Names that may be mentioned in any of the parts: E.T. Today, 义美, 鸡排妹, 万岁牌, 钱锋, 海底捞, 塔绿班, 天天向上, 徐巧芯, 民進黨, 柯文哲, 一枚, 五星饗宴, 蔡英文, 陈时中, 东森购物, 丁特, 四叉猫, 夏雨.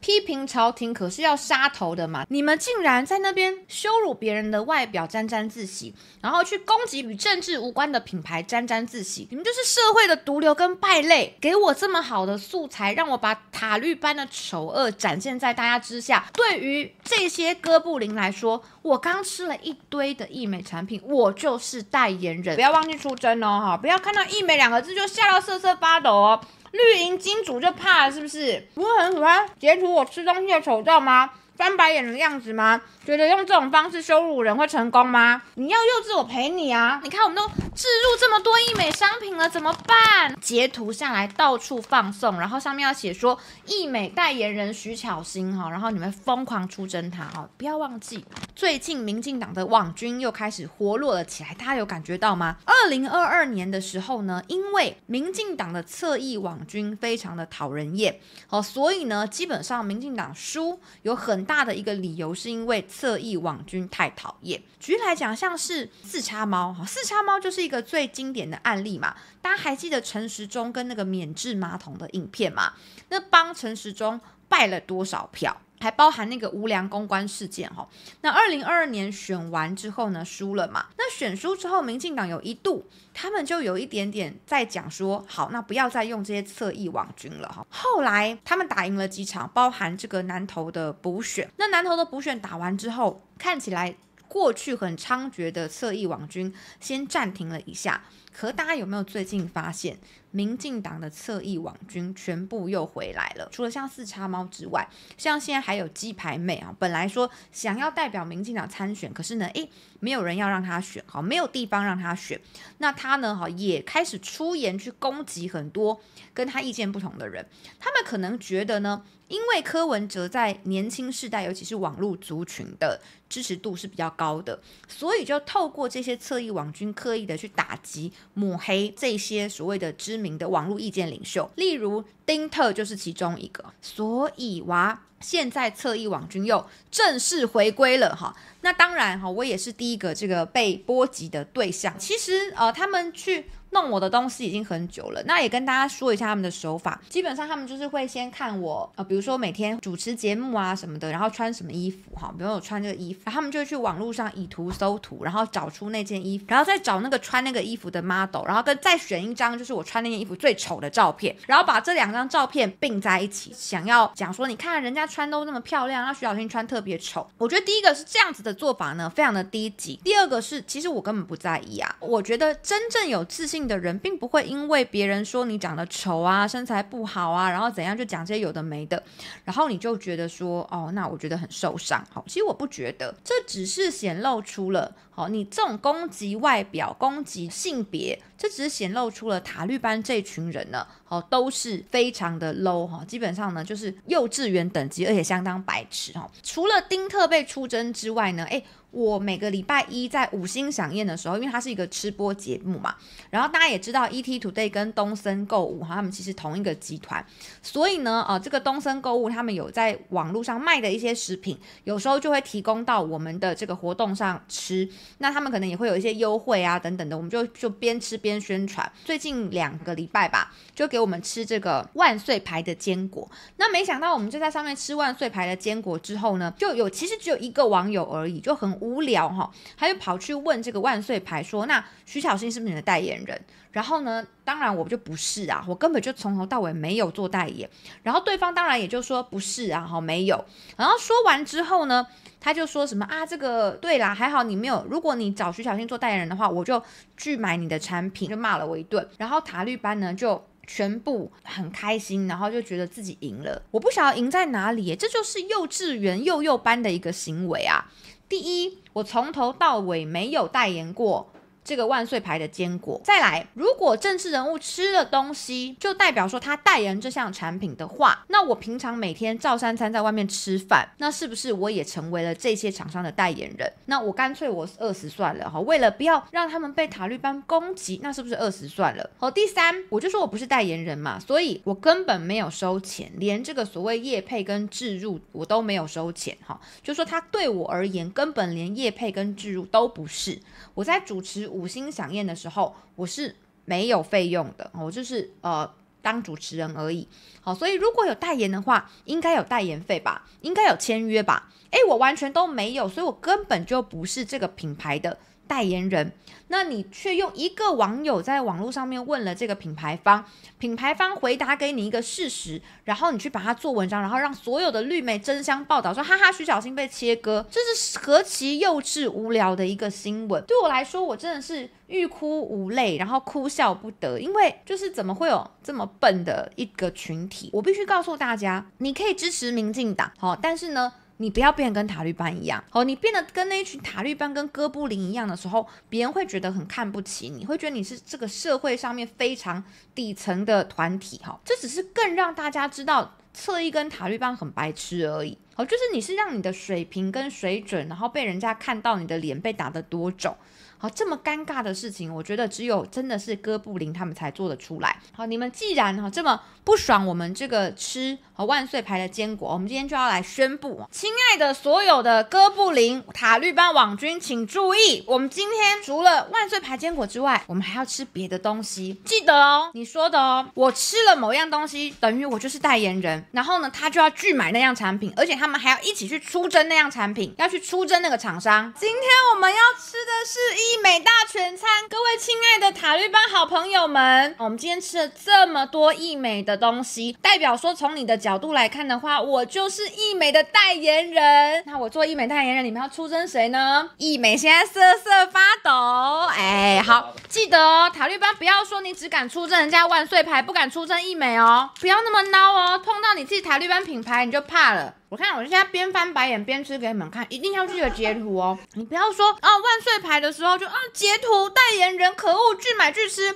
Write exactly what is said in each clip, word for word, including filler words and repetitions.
批评朝廷可是要杀头的嘛！你们竟然在那边羞辱别人的外表沾沾自喜，然后去攻击与政治无关的品牌沾沾自喜，你们就是社会的毒瘤跟败类！给我这么好的素材，让我把塔绿班的丑恶展现在大家之下。对于这些哥布林来说，我刚吃了一堆的义美产品，我就是代言人。不要忘记出征哦，哈！不要看到“义美”两个字就吓到瑟瑟发抖哦。 绿营金主就怕了是不是？不是很喜欢截图我吃东西的丑照吗？翻白眼的样子吗？觉得用这种方式羞辱人会成功吗？你要幼稚我陪你啊！你看我们都置入这么多义美商品了，怎么办？截图下来到处放送，然后上面要写说义美代言人徐巧芯哈，然后你们疯狂出征他哦！不要忘记，最近民进党的网军又开始活络了起来，大家有感觉到吗？ 二零二二年的时候呢，因为民进党的侧翼网军非常的讨人厌，哦，所以呢，基本上民进党输有很大的一个理由是因为侧翼网军太讨厌。举例来讲，像是四叉猫，哈，四叉猫就是一个最经典的案例嘛。大家还记得陈时中跟那个免治马桶的影片嘛？那帮陈时中败了多少票？ 还包含那个无良公关事件哈、哦，那二零二二年选完之后呢，输了嘛？那选输之后，民进党有一度他们就有一点点在讲说，好，那不要再用这些侧翼网军了哈、哦。后来他们打赢了几场，包含这个南投的补选。那南投的补选打完之后，看起来过去很猖獗的侧翼网军先暂停了一下。 可大家有没有最近发现，民进党的侧翼网军全部又回来了？除了像四叉猫之外，像现在还有鸡排妹啊，本来说想要代表民进党参选，可是呢，诶，没有人要让他选，好，没有地方让他选。那他呢，哈，也开始出言去攻击很多跟他意见不同的人。他们可能觉得呢，因为柯文哲在年轻世代，尤其是网络族群的支持度是比较高的，所以就透过这些侧翼网军刻意的去打击。 抹黑这些所谓的知名的网络意见领袖，例如丁特就是其中一个。所以哇，现在侧翼网军又正式回归了哈。那当然哈，我也是第一个这个被波及的对象。其实呃，他们去弄我的东西已经很久了。那也跟大家说一下他们的手法，基本上他们就是会先看我呃，比如说每天主持节目啊什么的，然后穿什么衣服哈，比如我穿这个衣服，他们就去网络上以图搜图，然后找出那件衣服，然后再找那个穿那个衣服的妈。 然后跟再选一张，就是我穿那件衣服最丑的照片，然后把这两张照片并在一起，想要讲说，你看人家穿都那么漂亮，那徐巧芯穿特别丑。我觉得第一个是这样子的做法呢，非常的低级；第二个是，其实我根本不在意啊。我觉得真正有自信的人，并不会因为别人说你长得丑啊、身材不好啊，然后怎样就讲这些有的没的，然后你就觉得说，哦，那我觉得很受伤。好，其实我不觉得，这只是显露出了，好，你这种攻击外表、攻击性别。 这只是显露出了塔绿班这群人呢，哦，都是非常的 low 哈，基本上呢就是幼稚园等级，而且相当白痴哈。除了丁特被出征之外呢，哎。 我每个礼拜一在五星饗宴的时候，因为它是一个吃播节目嘛，然后大家也知道 E T Today 跟东森购物哈，他们其实同一个集团，所以呢，呃，这个东森购物他们有在网络上卖的一些食品，有时候就会提供到我们的这个活动上吃，那他们可能也会有一些优惠啊等等的，我们就就边吃边宣传。最近两个礼拜吧，就给我们吃这个万岁牌的坚果，那没想到我们就在上面吃万岁牌的坚果之后呢，就有其实只有一个网友而已，就很无。 无聊哈、哦，他就跑去问这个万岁牌说：“那徐巧芯是不是你的代言人？”然后呢，当然我就不是啊，我根本就从头到尾没有做代言。然后对方当然也就说不是啊，哈、哦，没有。然后说完之后呢，他就说什么啊，这个对啦，还好你没有。如果你找徐巧芯做代言人的话，我就拒买你的产品，就骂了我一顿。然后塔绿班呢就。 全部很开心，然后就觉得自己赢了。我不晓得赢在哪里耶，这就是幼稚园幼幼班的一个行为啊。第一，我从头到尾没有代言过这个万岁牌的坚果。再来，如果政治人物吃了东西，就代表说他代言这项产品的话，那我平常每天照三餐在外面吃饭，那是不是我也成为了这些厂商的代言人？那我干脆我饿死算了哈，为了不要让他们被塔绿班攻击，那是不是饿死算了？好，第三，我就说我不是代言人嘛，所以我根本没有收钱，连这个所谓业配跟置入我都没有收钱哈，就说他对我而言根本连业配跟置入都不是，我在主持。 五星饗宴的时候，我是没有费用的，我就是呃。当主持人而已。好，所以如果有代言的话，应该有代言费吧，应该有签约吧。哎，我完全都没有，所以我根本就不是这个品牌的代言人。那你却用一个网友在网络上面问了这个品牌方，品牌方回答给你一个事实，然后你去把它做文章，然后让所有的绿媒争相报道说哈哈，徐巧芯被切割，这是何其幼稚无聊的一个新闻。对我来说，我真的是欲哭无泪，然后哭笑不得，因为就是怎么会有这么笨的一个群体？我必须告诉大家，你可以支持民进党，好，但是呢，你不要变得跟塔利班一样，好，你变得跟那一群塔利班跟哥布林一样的时候，别人会觉得很看不起你，会觉得你是这个社会上面非常底层的团体，哈，这只是更让大家知道侧翼跟塔利班很白痴而已，好，就是你是让你的水平跟水准，然后被人家看到你的脸被打得多肿。好，这么尴尬的事情，我觉得只有真的是哥布林他们才做得出来。好，你们既然哈这么不爽我们这个吃和万岁牌的坚果，我们今天就要来宣布，亲爱的所有的哥布林塔绿班网军，请注意，我们今天除了万岁牌坚果之外，我们还要吃别的东西，记得哦，你说的哦，我吃了某样东西，等于我就是代言人，然后呢，他就要拒买那样产品，而且他们还要一起去出征那样产品，要去出征那个厂商。今天我们要吃的是一医美大全餐，各位亲爱的塔绿班好朋友们，我们今天吃了这么多医美的东西，代表说从你的角度来看的话，我就是医美的代言人。那我做医美代言人，你们要出征谁呢？医美现在瑟瑟发抖，哎，好，记得哦，塔绿班不要说你只敢出征人家万岁牌，不敢出征医美哦，不要那么孬哦，碰到你自己塔绿班品牌你就怕了。我看我现在边翻白眼边吃给你们看，一定要记得截图哦，你不要说啊万岁牌的时候就啊截图代言人可恶拒买拒吃，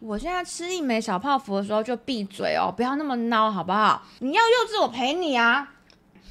我现在吃一枚小泡芙的时候就闭嘴哦，不要那么孬好不好？你要幼稚我陪你啊！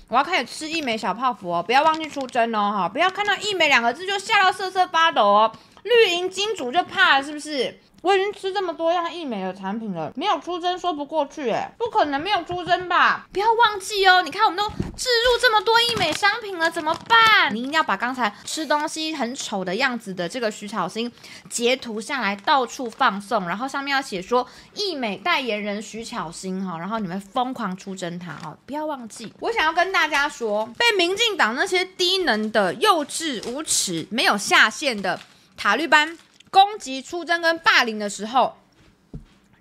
我要开始吃一枚小泡芙哦，不要忘记出征哦哈，不要看到一枚两个字就吓到瑟瑟发抖哦，绿营金主就怕了是不是？我已经吃这么多样医美的产品了，没有出征说不过去哎，不可能没有出征吧？不要忘记哦，你看我们都置入这么多医美商品了，怎么办？你一定要把刚才吃东西很丑的样子的这个徐巧芯截图下来，到处放送，然后上面要写说医美代言人徐巧芯哈，然后你们疯狂出征他哈，不要忘记。我想要跟大家说，被民进党那些低能的、幼稚无耻、没有下限的塔绿班攻击、出征跟霸凌的时候，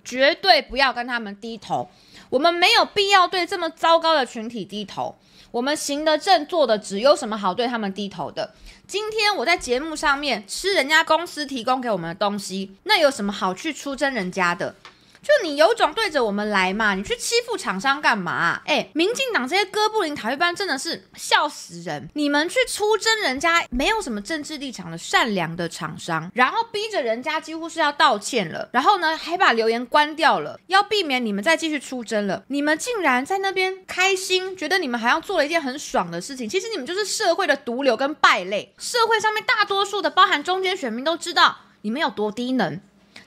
绝对不要跟他们低头。我们没有必要对这么糟糕的群体低头。我们行得正，坐得直，有什么好对他们低头的？今天我在节目上面吃人家公司提供给我们的东西，那有什么好去出征人家的？就你有种对着我们来嘛，你去欺负厂商干嘛啊？哎，民进党这些哥布林塔绿班真的是笑死人！你们去出征人家没有什么政治立场的善良的厂商，然后逼着人家几乎是要道歉了，然后呢还把留言关掉了，要避免你们再继续出征了。你们竟然在那边开心，觉得你们好像做了一件很爽的事情，其实你们就是社会的毒瘤跟败类。社会上面大多数的包含中间选民都知道你们有多低能。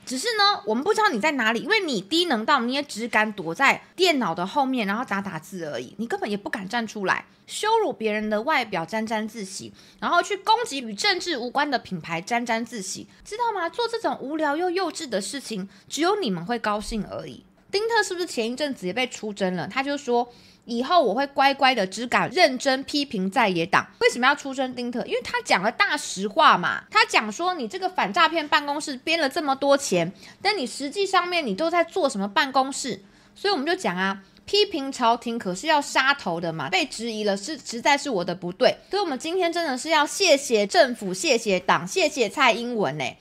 只是呢，我们不知道你在哪里，因为你低能到你也只敢躲在电脑的后面，然后打打字而已，你根本也不敢站出来，羞辱别人的外表沾沾自喜，然后去攻击与政治无关的品牌沾沾自喜，知道吗？做这种无聊又幼稚的事情，只有你们会高兴而已。丁特是不是前一阵子也被出征了？他就说以后我会乖乖的，只敢认真批评在野党。为什么要出征丁特？因为他讲了大实话嘛。他讲说你这个反诈骗办公室编了这么多钱，但你实际上面你都在做什么办公室？所以我们就讲啊，批评朝廷可是要杀头的嘛，被质疑了是实在是我的不对。所以我们今天真的是要谢谢政府，谢谢党，谢谢蔡英文耶。